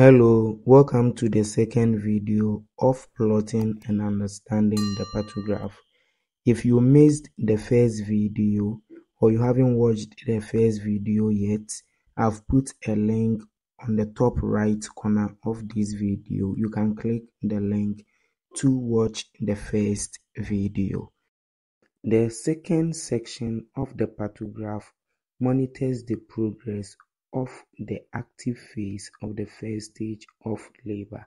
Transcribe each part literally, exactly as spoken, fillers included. Hello, welcome to the second video of plotting and understanding the partograph. If you missed the first video or you haven't watched the first video yet, I've put a link on the top right corner of this video. You can click the link to watch the first video. The second section of the partograph monitors the progress of the active phase of the first stage of labor,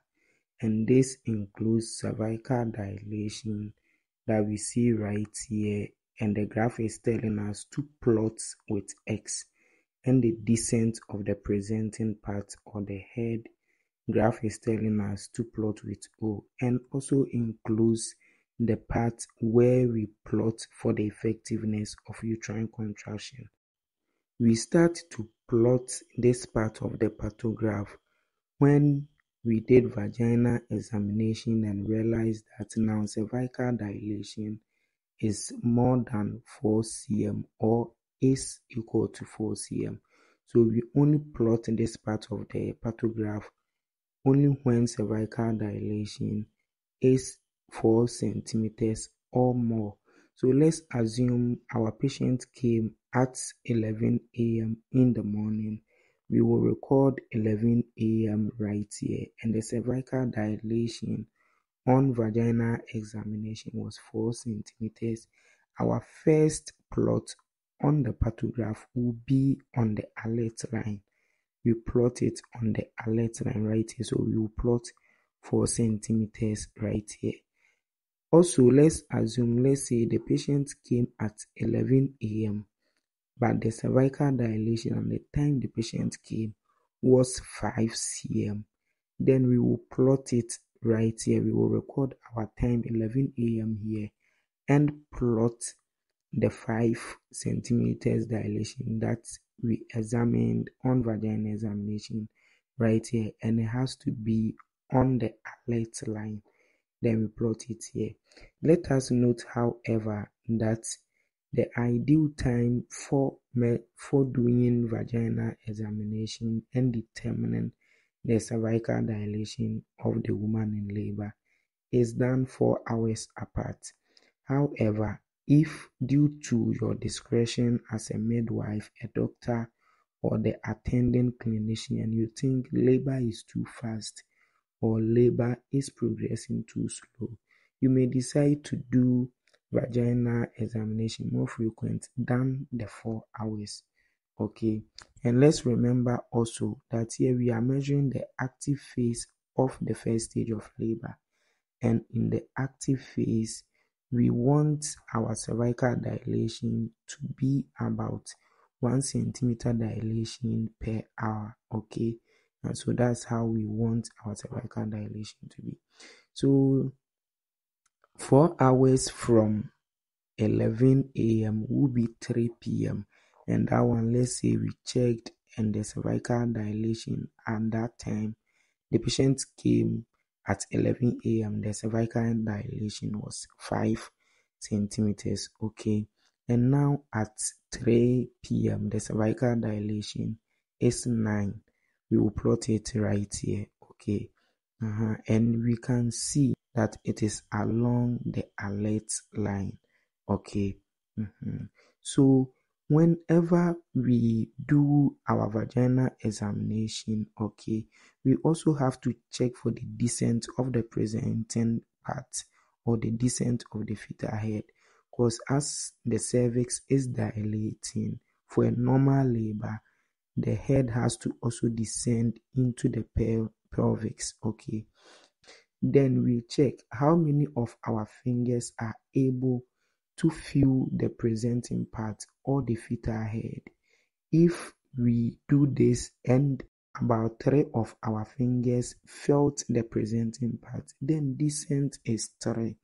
and this includes cervical dilation that we see right here, and the graph is telling us two plots with X, and the descent of the presenting part or the head graph is telling us two plots with O, and also includes the part where we plot for the effectiveness of uterine contraction. We start to plot this part of the partograph when we did vaginal examination and realized that now cervical dilation is more than four centimeters or is equal to four centimeters. So we only plot this part of the partograph only when cervical dilation is four centimeters or more. So let's assume our patient came at eleven a m in the morning. We will record eleven a m right here, and the cervical dilation on vaginal examination was four centimeters. Our first plot on the partograph will be on the alert line. We plot it on the alert line right here, so we will plot four centimeters right here. Also, let's assume, let's say the patient came at eleven a m but the cervical dilation at the time the patient came was five centimeters. Then we will plot it right here. We will record our time eleven a m here and plot the five centimeters dilation that we examined on vaginal examination right here, and it has to be on the alert line. Then we plot it here. Let us note, however, that the ideal time for, for doing vaginal examination and determining the cervical dilation of the woman in labor is done four hours apart. However, if due to your discretion as a midwife, a doctor, or the attending clinician, you think labor is too fast or labor is progressing too slow, you may decide to do vaginal examination more frequent than the four hours. Okay, and let's remember also that here we are measuring the active phase of the first stage of labor, and in the active phase, we want our cervical dilation to be about one centimeter dilation per hour. Okay, and so that's how we want our cervical dilation to be. So four hours from eleven a m will be three p m and that one, let's say we checked and the cervical dilation at that time the patient came at eleven a m the cervical dilation was five centimeters. Okay, and now at three p m the cervical dilation is nine. We will plot it right here. Okay, uh-huh. And we can see that it is along the alert line. Okay, mm-hmm. So whenever we do our vaginal examination, okay, we also have to check for the descent of the presenting part or the descent of the fetal head, because as the cervix is dilating for a normal labor, the head has to also descend into the pelvis. Okay, then we check how many of our fingers are able to feel the presenting part or the fetal head. If we do this and about three of our fingers felt the presenting part, then descent is three.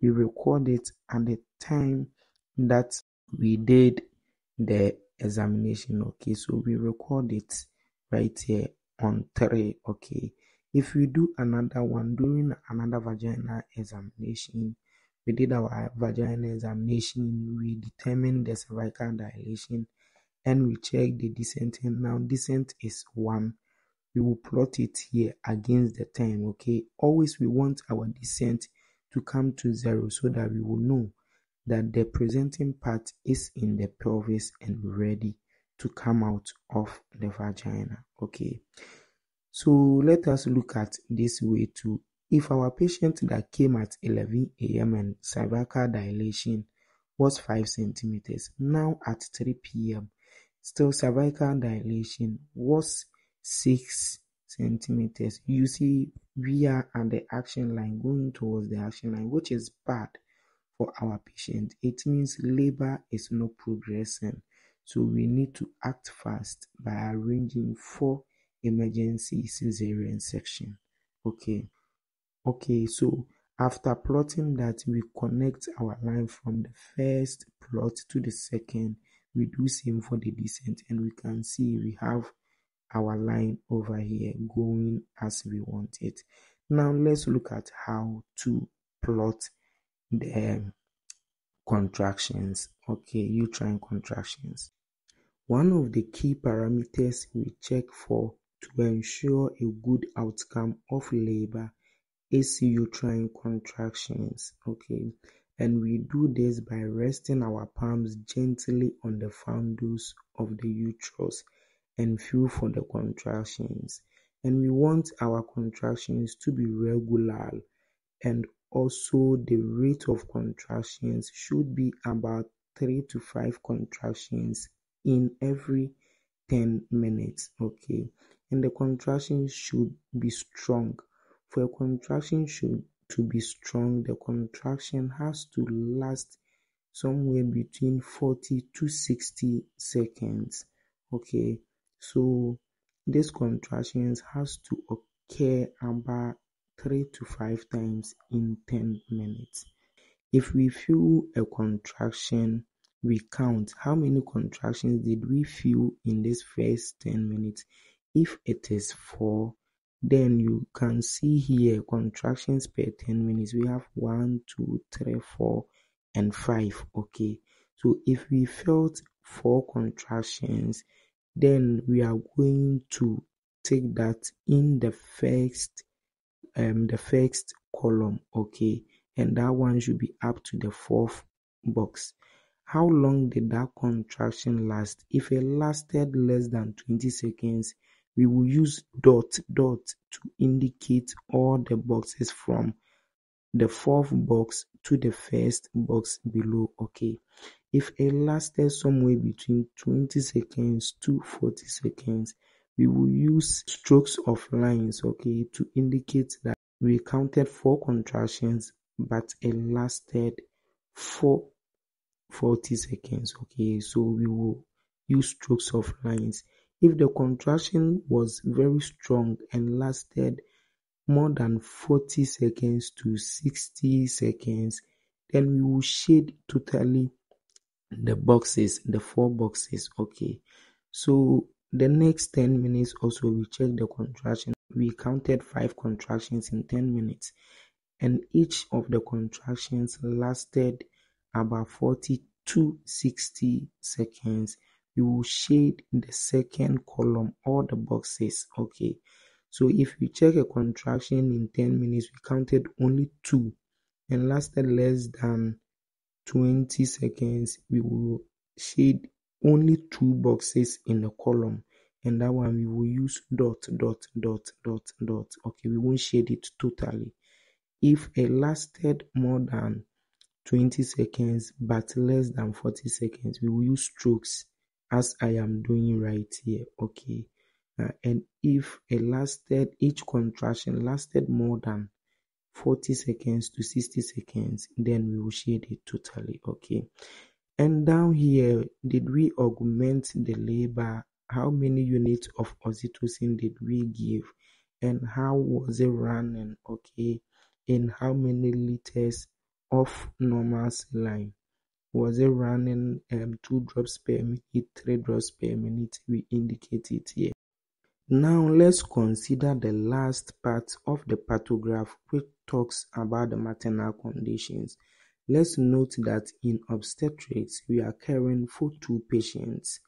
We record it at the time that we did the examination. Okay, so we record it right here on three. Okay, if we do another one during another vaginal examination, we did our vaginal examination, we determined the cervical dilation and we check the descent. Now descent is one. we will plot it here against the time. Okay, always we want our descent to come to zero so that we will know that the presenting part is in the pelvis and ready to come out of the vagina. Okay, so let us look at this way too. If our patient that came at eleven a m and cervical dilation was five centimeters, now at three p m still cervical dilation was six centimeters, you see we are at the action line, going towards the action line, which is bad for our patient. It means labor is not progressing, so we need to act fast by arranging for emergency cesarean section. Okay, okay, so after plotting that, we connect our line from the first plot to the second. We do same for the descent, and we can see we have our line over here going as we want it. Now let's look at how to plot the contractions. Okay, uterine contractions. One of the key parameters we check for to ensure a good outcome of labor is uterine contractions. Okay, and we do this by resting our palms gently on the fundus of the uterus and feel for the contractions. And we want our contractions to be regular, and also the rate of contractions should be about three to five contractions in every ten minutes. Okay, and the contractions should be strong. For a contraction should to be strong, the contraction has to last somewhere between forty to sixty seconds. Okay, so these contractions has to occur about three to five times in ten minutes. If we feel a contraction, we count how many contractions did we feel in this first ten minutes. If it is four, then you can see here contractions per ten minutes. We have one, two, three, four, and five. Okay, so if we felt four contractions, then we are going to take that in the first um the first column. Okay, and that one should be up to the fourth box. How long did that contraction last? If it lasted less than twenty seconds, we will use dot dot to indicate all the boxes from the fourth box to the first box below. Okay, if it lasted somewhere between twenty seconds to forty seconds, we will use strokes of lines, okay, to indicate that we counted four contractions but it lasted for forty seconds. Okay, so we will use strokes of lines. If the contraction was very strong and lasted more than forty seconds to sixty seconds, then we will shade totally the boxes, the four boxes. Okay, so the next ten minutes also we check the contraction. We counted five contractions in ten minutes, and each of the contractions lasted about forty to sixty seconds. You will shade the second column, all the boxes. Okay, so if we check a contraction in ten minutes, we counted only two and lasted less than twenty seconds, we will shade only two boxes in the column, and that one we will use dot dot dot dot dot. Okay, we won't shade it totally. If it lasted more than twenty seconds but less than forty seconds, we will use strokes as I am doing right here. Okay, uh, and if it lasted, each contraction lasted more than forty seconds to sixty seconds, then we will shade it totally. Okay, and down here, did we augment the labor? How many units of oxytocin did we give, and how was it running? Okay, and how many liters of normal saline? Was it running um, two drops per minute, three drops per minute? We indicate it here. Now let's consider the last part of the partograph, which talks about the maternal conditions. Let's note that in obstetrics, we are caring for two patients,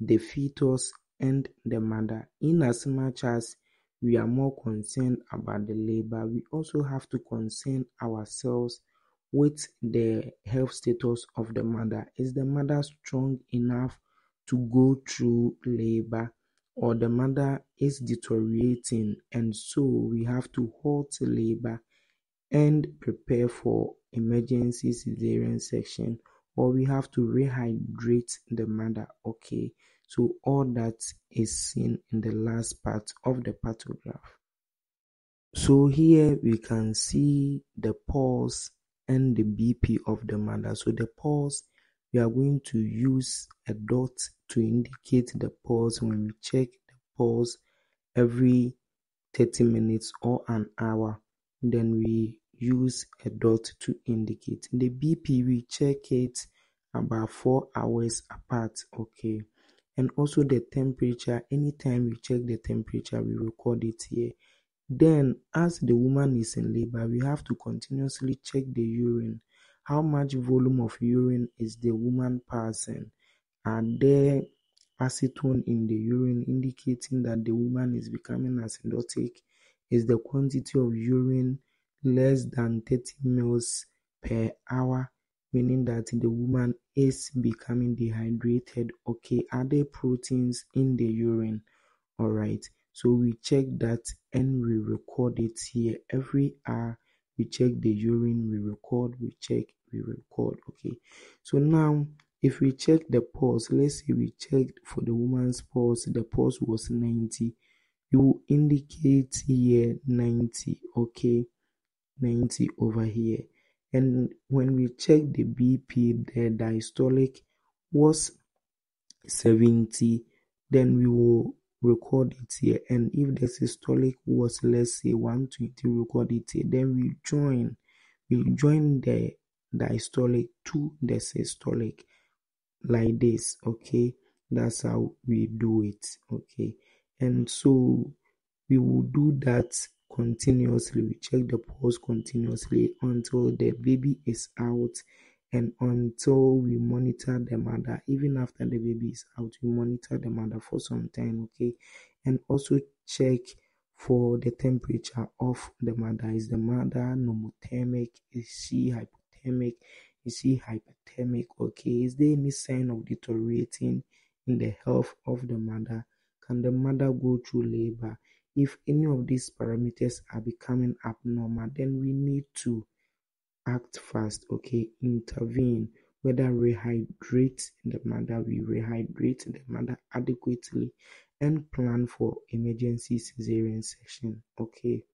the fetus and the mother, in as much as we are more concerned about the labor, we also have to concern ourselves with the health status of the mother. Is the mother strong enough to go through labor, or the mother is deteriorating, and so we have to halt labor and prepare for emergency cesarean section, or we have to rehydrate the mother. Okay, so all that is seen in the last part of the partograph. So here we can see the pulse and the B P of the mother. So the pulse, we are going to use a dot to indicate the pulse when we check the pulse every thirty minutes or an hour. Then we use a dot to indicate. In the B P, we check it about four hours apart, okay? And also the temperature, anytime we check the temperature, we record it here. Then, as the woman is in labor, we have to continuously check the urine. How much volume of urine is the woman passing? Are there acetone in the urine, indicating that the woman is becoming acidotic? Is the quantity of urine less than thirty milliliters per hour, meaning that the woman is becoming dehydrated? Okay, are there proteins in the urine? All right, so we check that and we record it here. Every hour we check the urine, we record, we check, we record. Okay, so now if we check the pulse, let's say we checked for the woman's pulse, the pulse was ninety. You will indicate here ninety, okay, ninety over here. And when we check the B P, the diastolic was seventy, then we will record it here. And if the systolic was, let's say, one twenty, record it here. Then we join, we join the diastolic to the systolic like this, okay? That's how we do it, okay? And so we will do that continuously. We check the pulse continuously until the baby is out, and until we monitor the mother. Even after the baby is out, we monitor the mother for some time, okay? And also check for the temperature of the mother. Is the mother normothermic? Is she hypothermic? Is she hyperthermic? Okay, is there any sign of deteriorating in the health of the mother? Can the mother go through labor? If any of these parameters are becoming abnormal, then we need to act fast, okay? Intervene, whether rehydrate the mother, we rehydrate the mother adequately and plan for emergency cesarean section, okay?